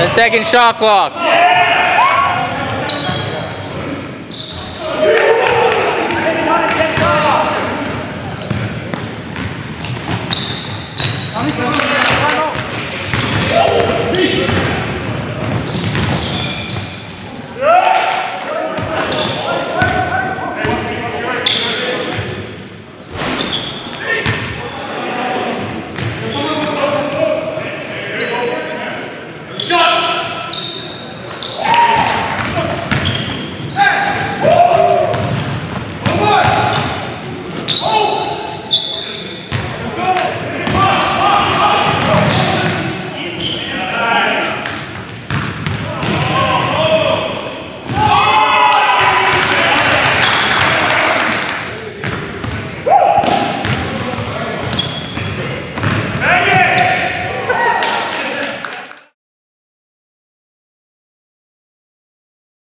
10-second shot clock.